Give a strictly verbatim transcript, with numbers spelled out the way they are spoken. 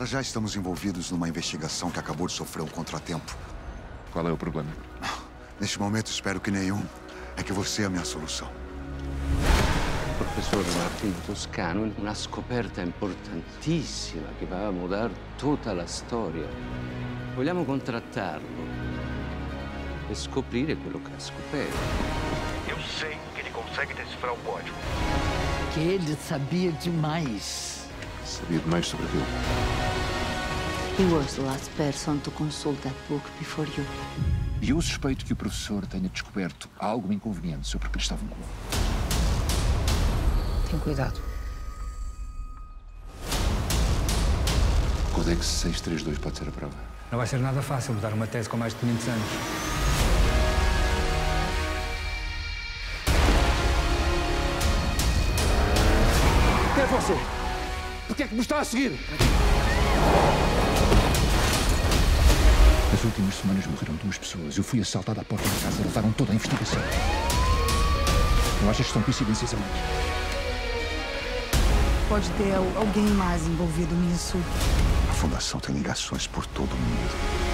Nós já estamos envolvidos numa investigação que acabou de sofrer um contratempo. Qual é o problema? Neste momento, espero que nenhum. É que você é a minha solução. Professor Martin Toscano, uma scoperta importantíssima que vai mudar toda a história. Vogliamo contrattarlo e scoprire quello che ha scoperto. Eu sei que ele consegue decifrar o código. Que ele sabia demais. Sabia demais sobre aquilo. He was the last person to consult that book before you. E eu suspeito que o professor tenha descoberto algo inconveniente sobre Cristóvão Colombo. Tem cuidado. Codex seiscentos e trinta e dois pode ser a prova. Não vai ser nada fácil mudar uma tese com mais de quinhentos anos. Quem é você? Por que é que me está a seguir? Nas últimas semanas morreram duas pessoas. Eu fui assaltado à porta da casa. Levaram toda a investigação. Não achas que são coincidências, amor? Pode ter alguém mais envolvido nisso. A Fundação tem ligações por todo o mundo.